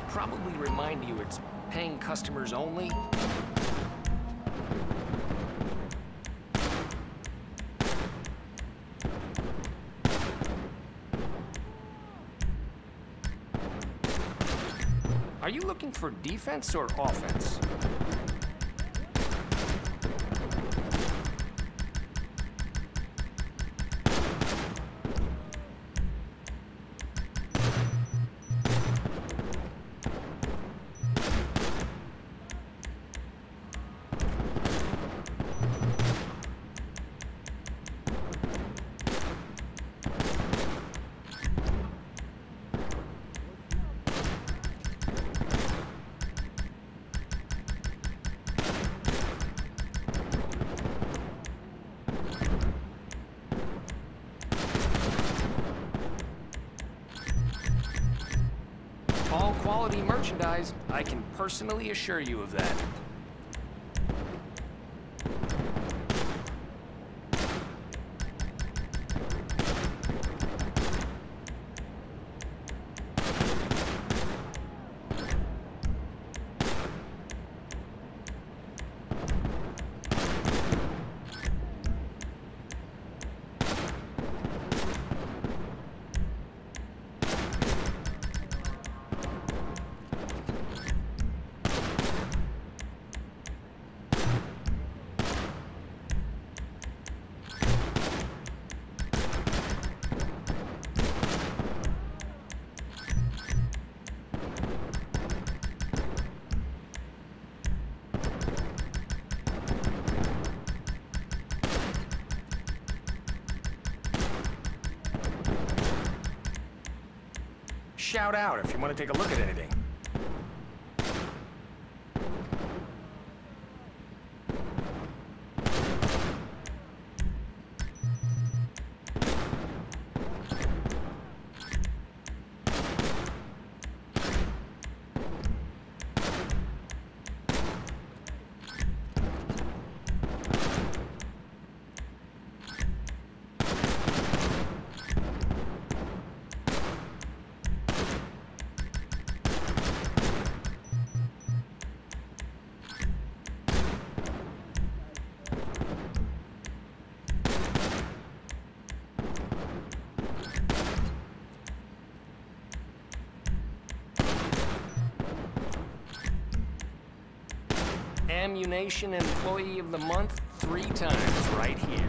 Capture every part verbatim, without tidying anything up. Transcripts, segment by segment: should probably remind you it's paying customers only. Are you looking for defense or offense? Quality merchandise, I can personally assure you of that. Shout out if you want to take a look at anything. Ammunition Employee of the Month three times right here.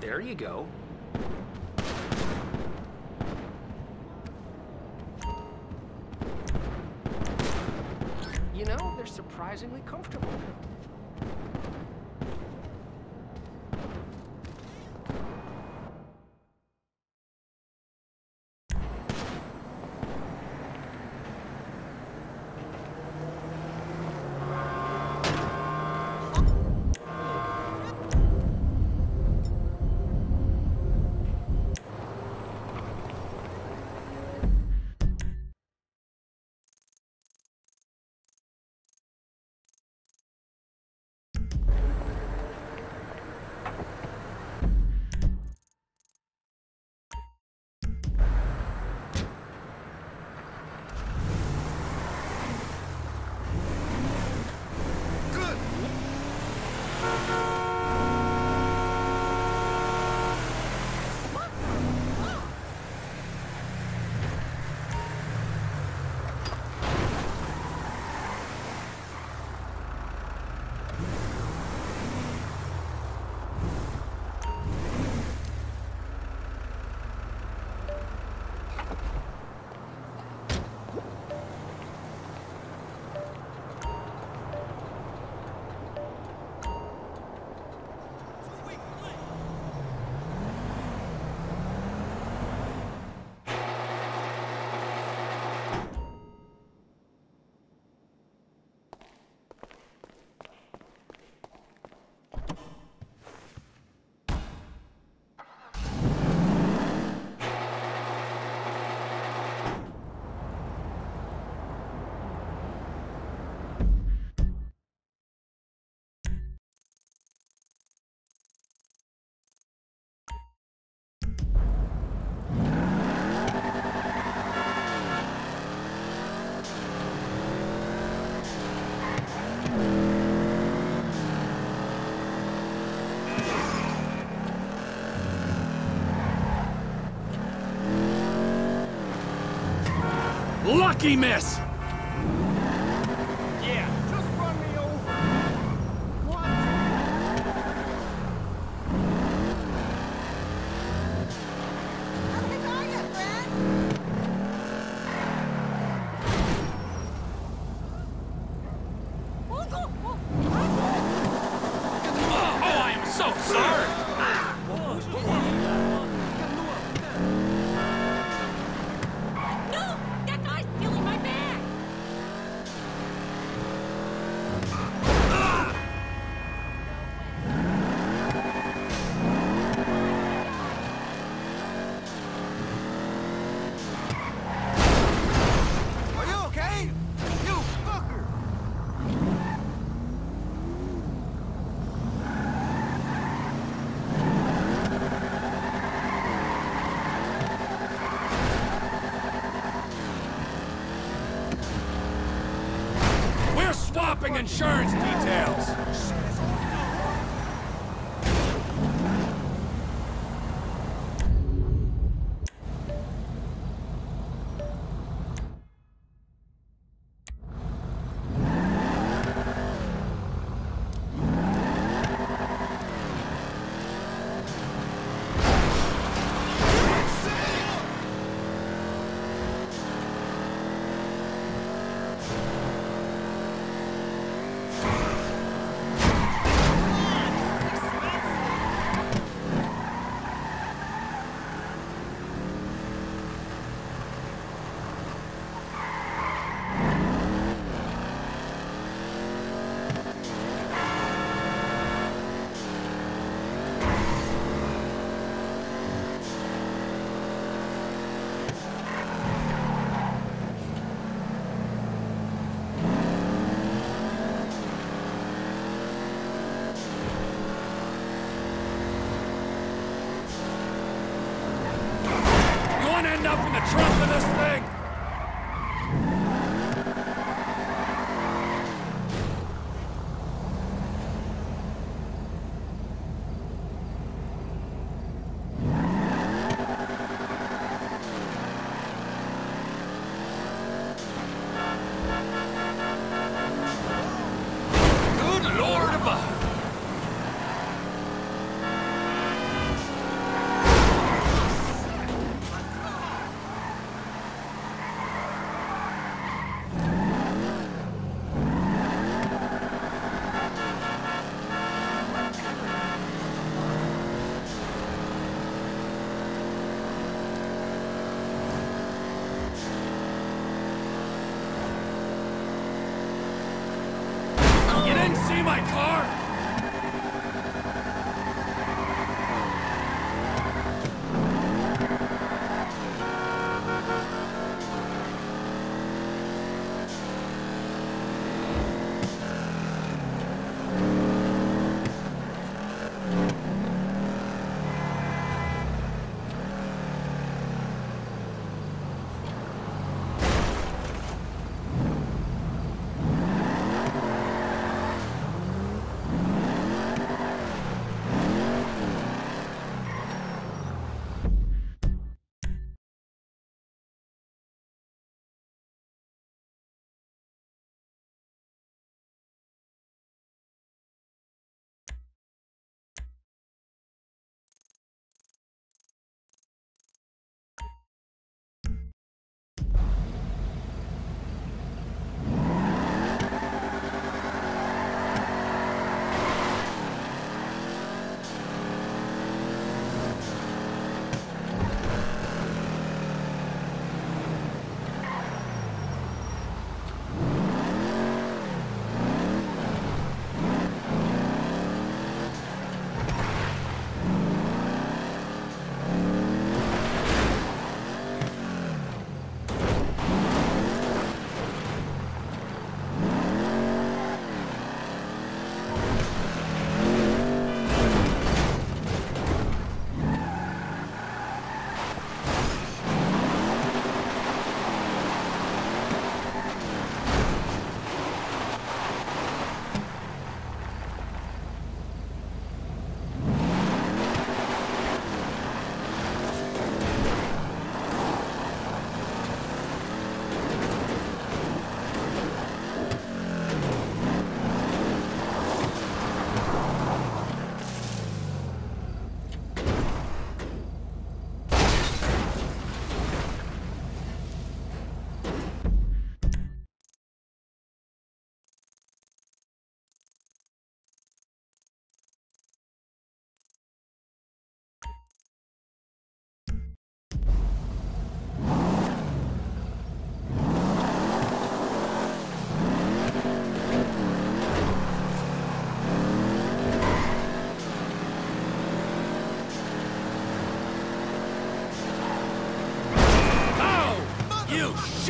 There you go. You know, they're surprisingly comfortable. lucky miss! Insurance details.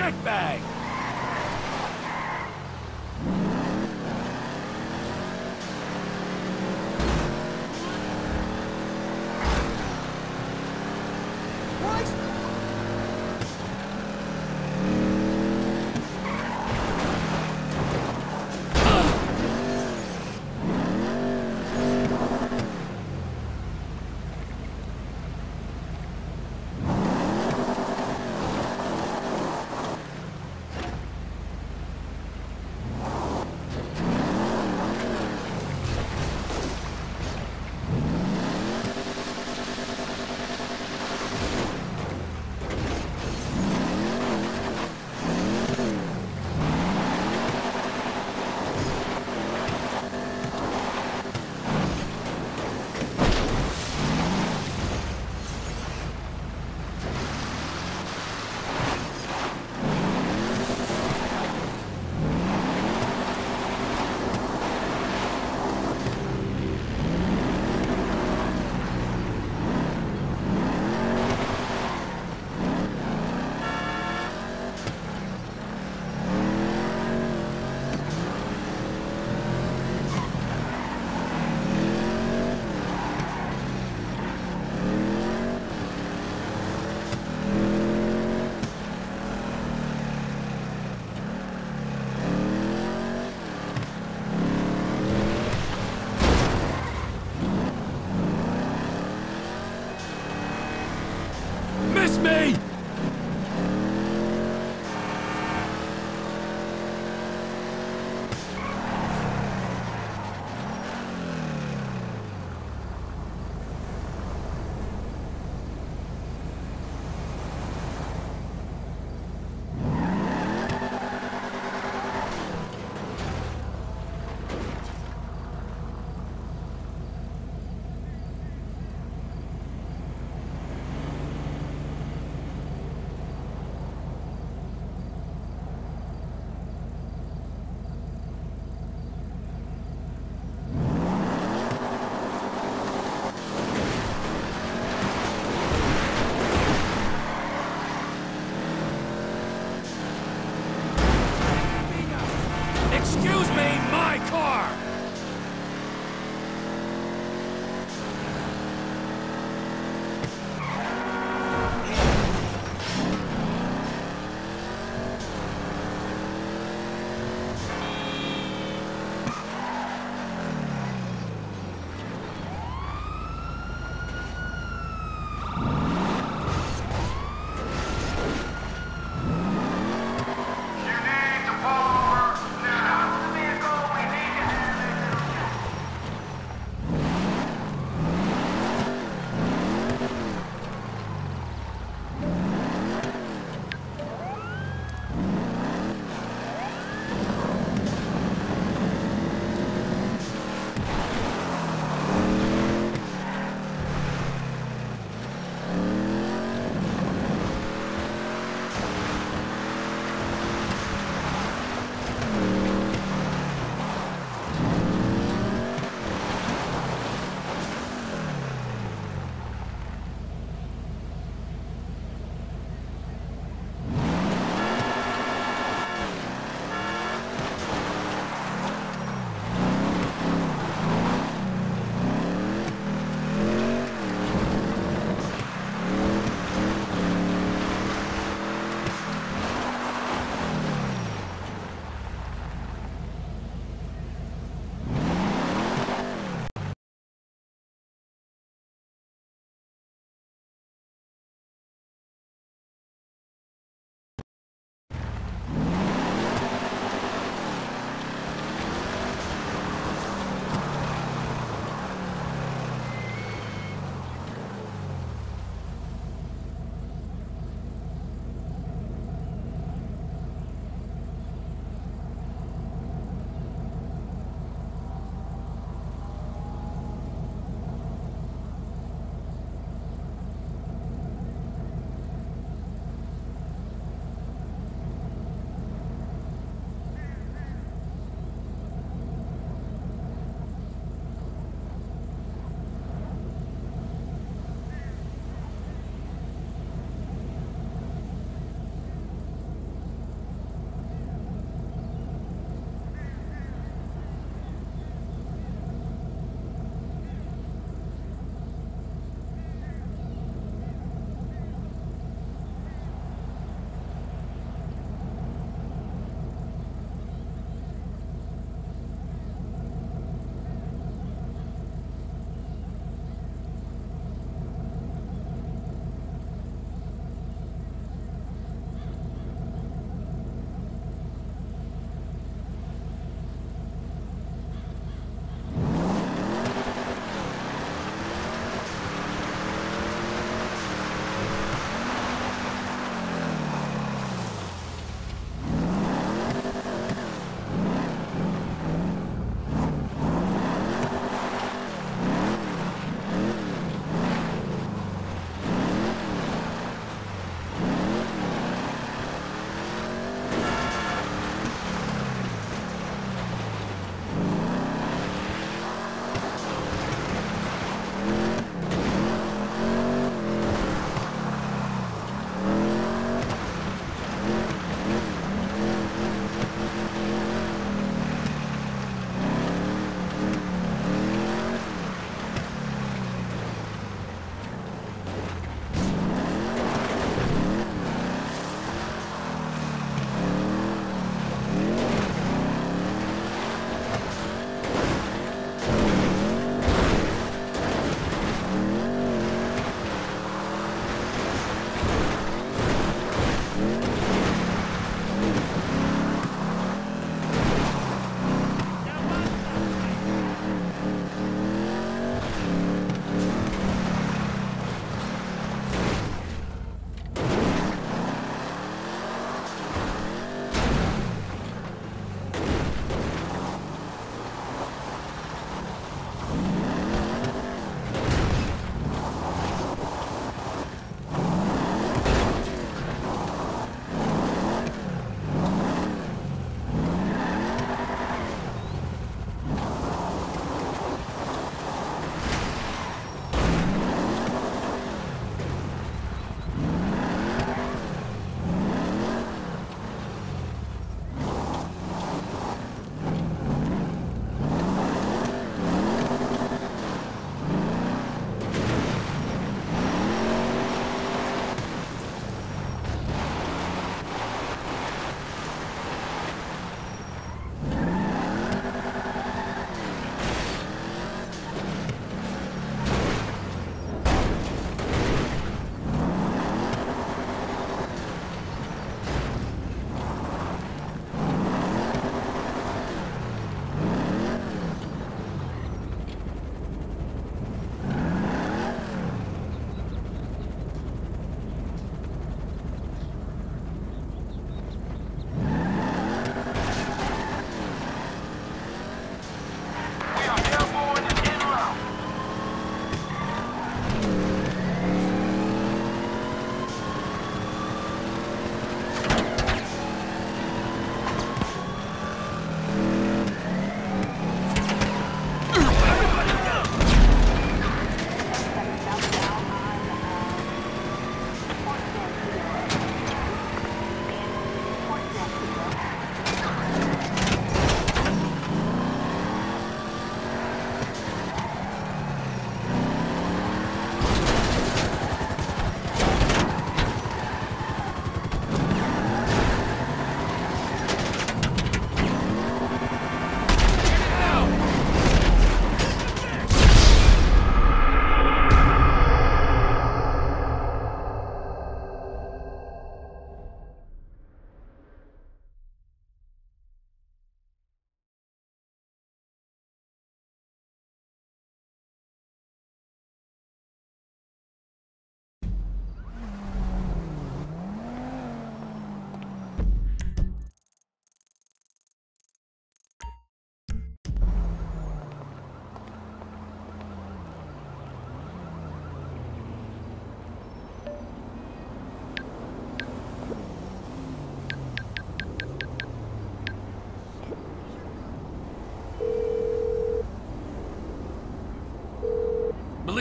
snack bag.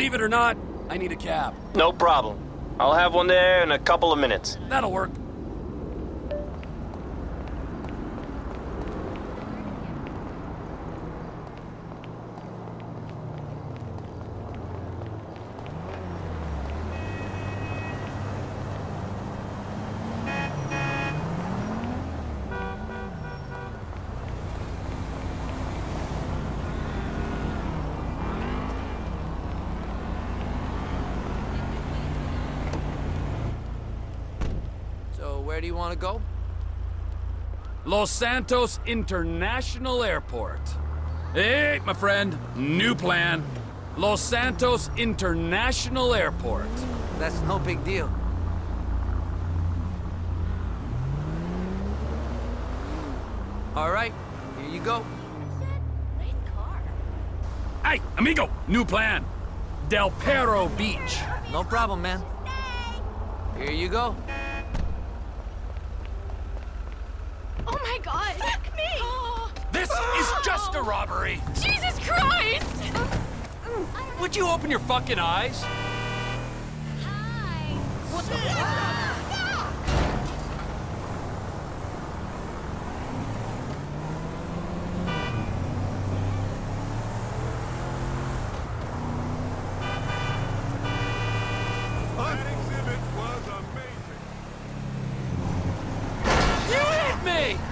Believe it or not, I need a cab. No problem. I'll have one there in a couple of minutes. That'll work. Where do you want to go? Los Santos International Airport. Hey, my friend, new plan. Los Santos International Airport. That's no big deal. All right, here you go. Nice car. Hey, amigo, new plan. Del Perro Beach. No problem, man. Here you go. Oh my God! Fuck me! Oh. This oh. is just a robbery! Jesus Christ! Would you open your fucking eyes? Eyes? What the fuck? Ah. That exhibit was amazing. You hit me!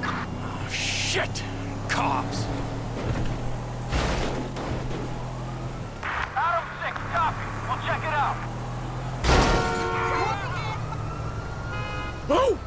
Oh, shit! Cops! Adam six, copy. We'll check it out. Whoa!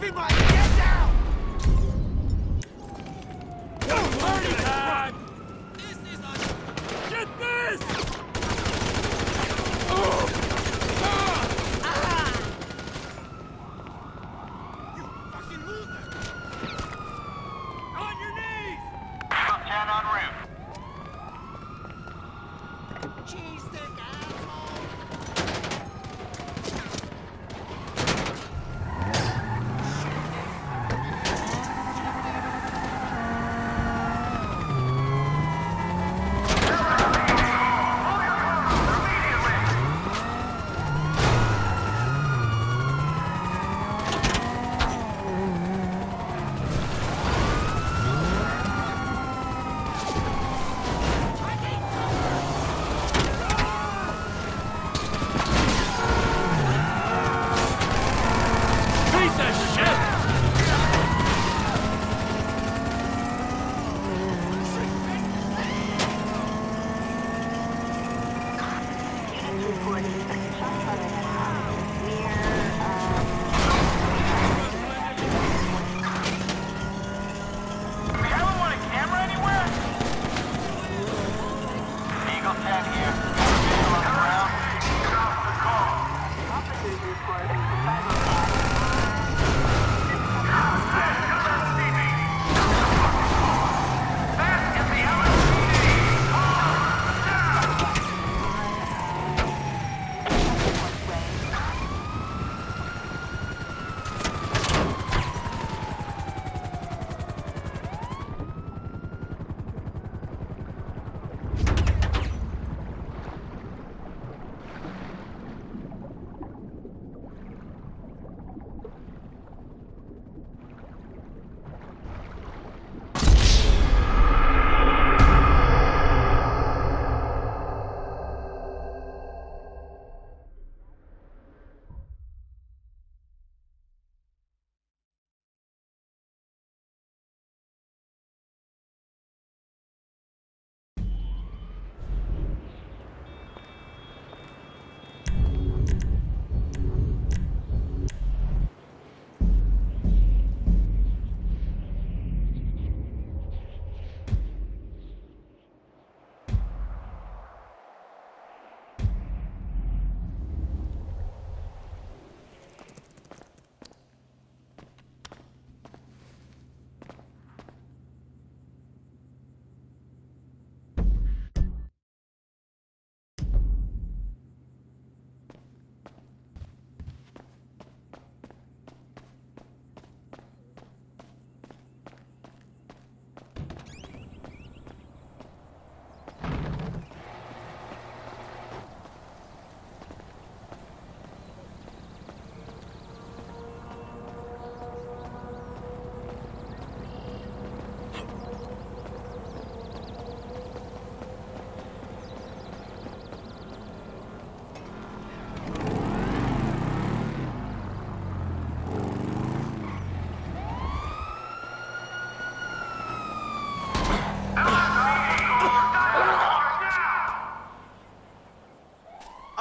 Everybody, get down! Party time! This is a... Get this! Oh. Ah. Ah. You fucking loser! On your knees! Top ten en route. Cheese stick asshole!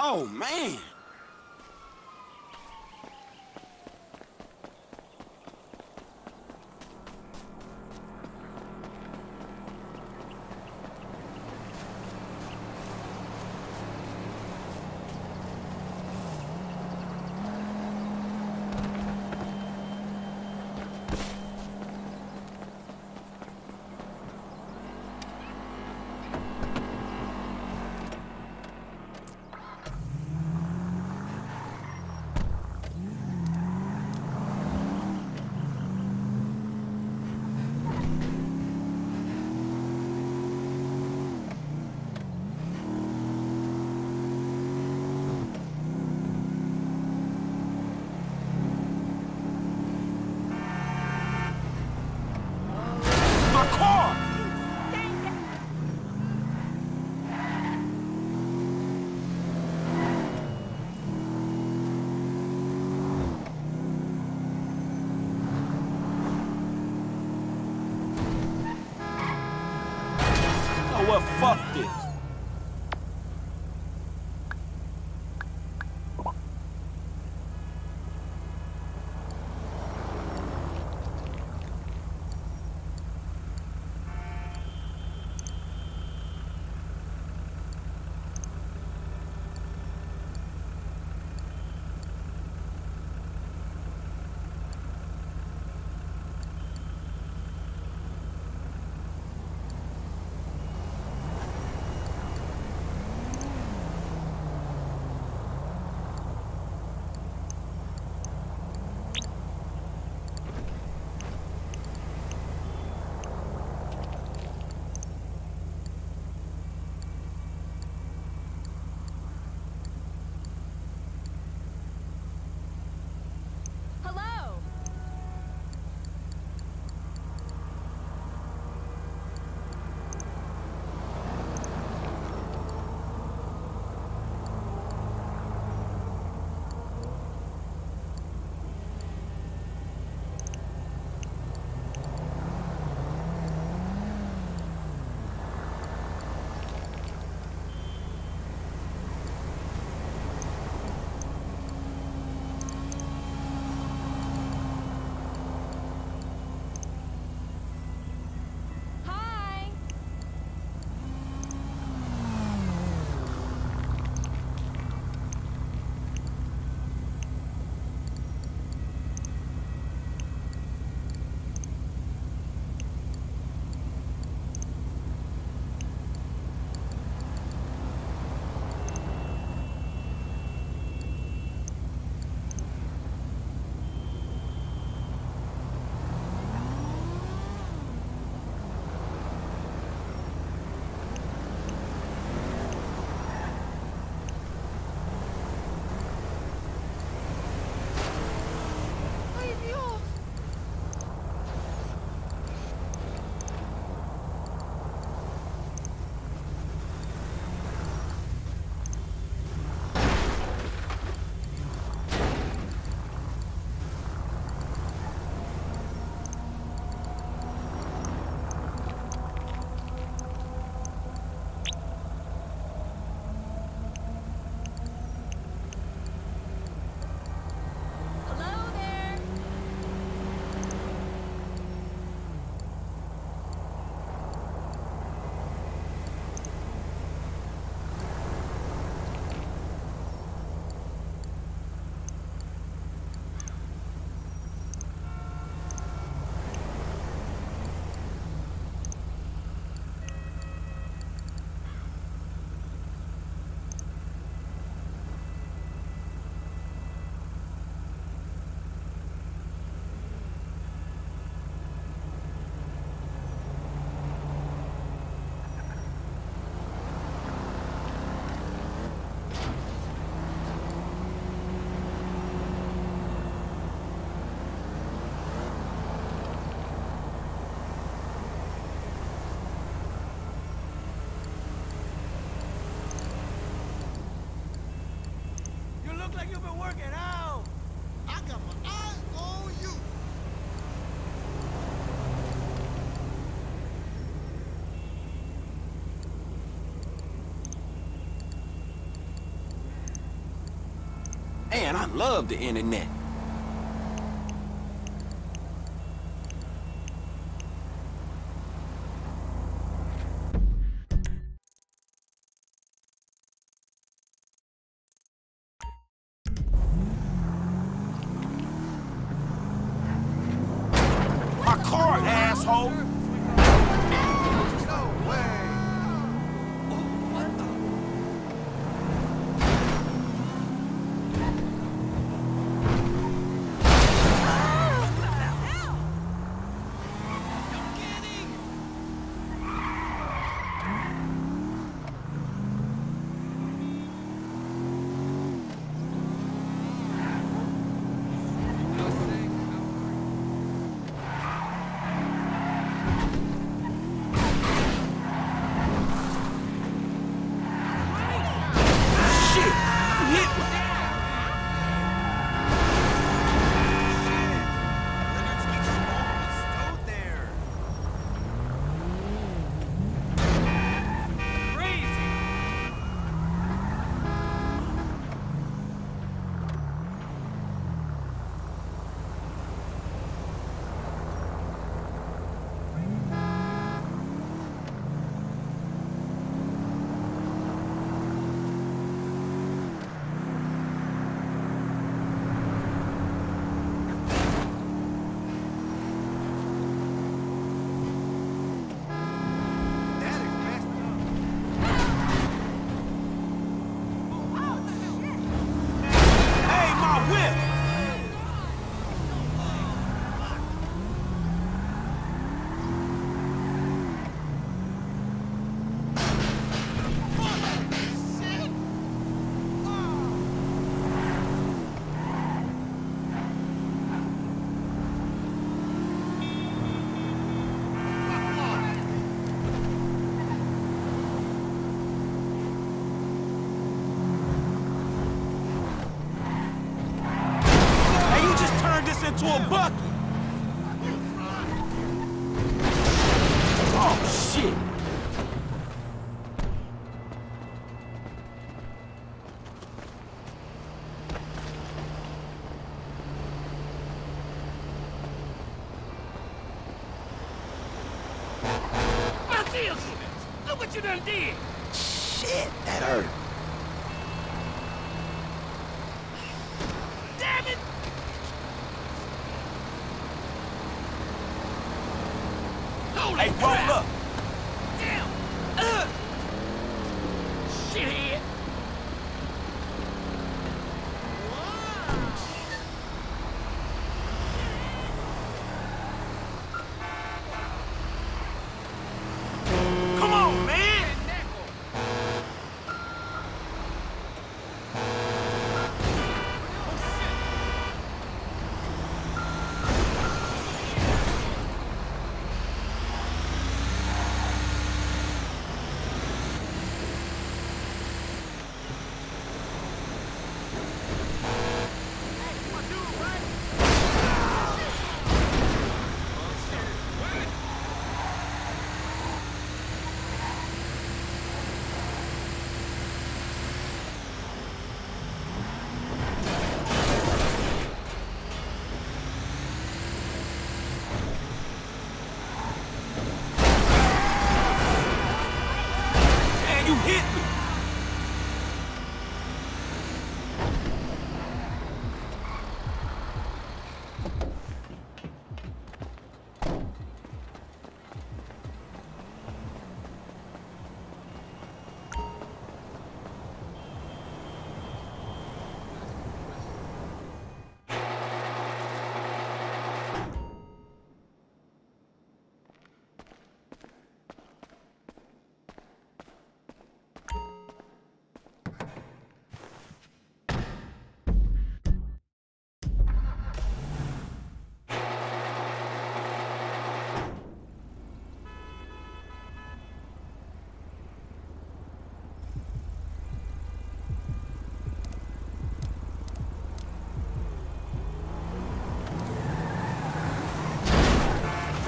Oh, man! Well, fuck this. like you've been working out. I got my eyes on you. Man, I love the internet. To a bucket. Oh, shit. Matthias, look what you done did. Shit, that hurt. Hey, roll up! Damn! Uh. Shithead! Come on, man!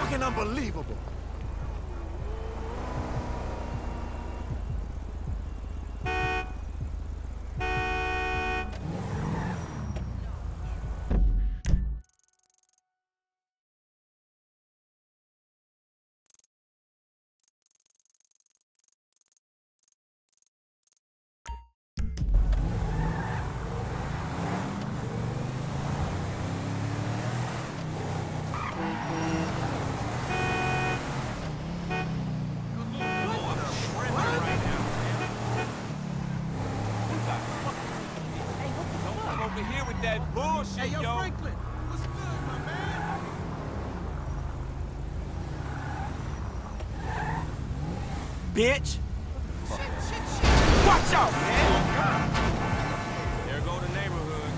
fucking unbelievable. Hey, yo, yo, Franklin! What's good, my man? Bitch! Shit, shit, shit! Watch out, man! Oh, there go the neighborhood.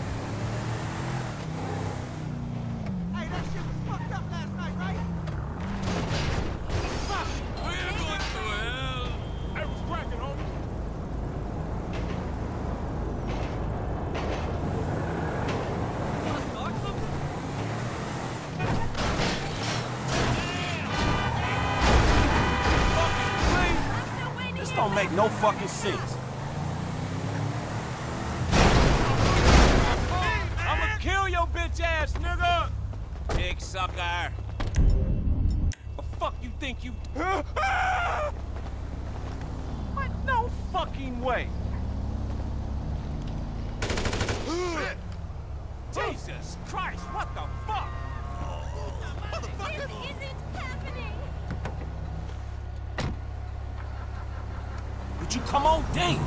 Hey, that shit was fucked up last night, right? Fuck! We're going through hell! Hey, what's cracking, homie? Don't make no fucking sense. I'ma kill your bitch ass, nigga! Big sucker. The fuck you think you... What? No fucking way. Shit. Jesus Christ, what the fuck? Motherfucker! This isn't happening! You come on, damn.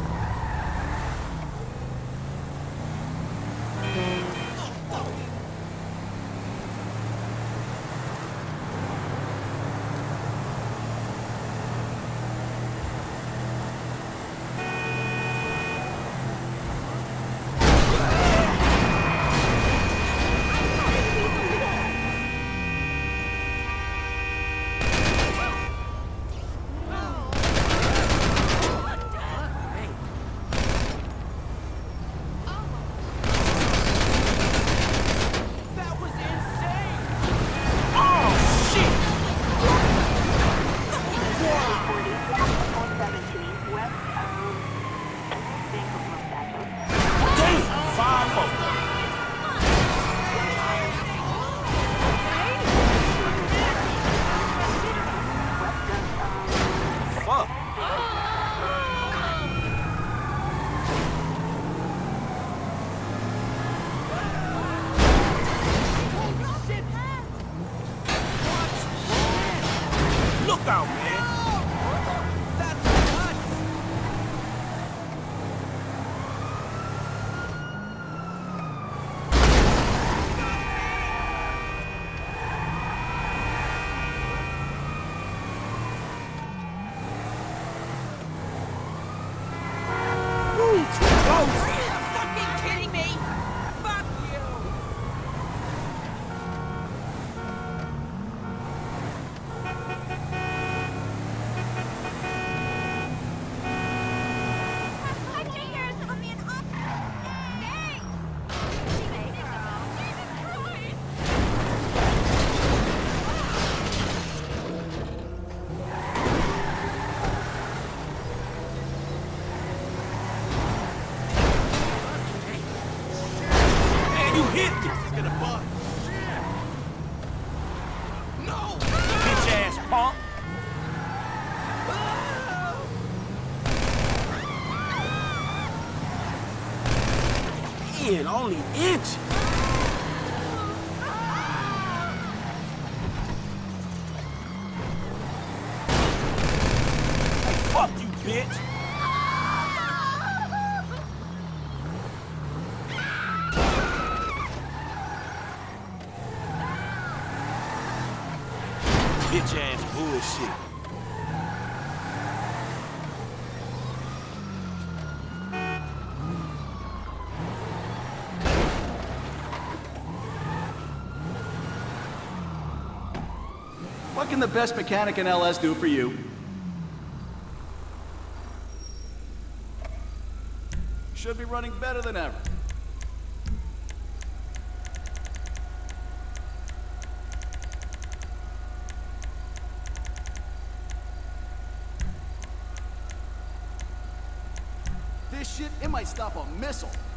An only inch. Hey, fuck you, bitch. Bitch ass bullshit. What can the best mechanic in L S do for you? Should be running better than ever. shit, it might stop a missile.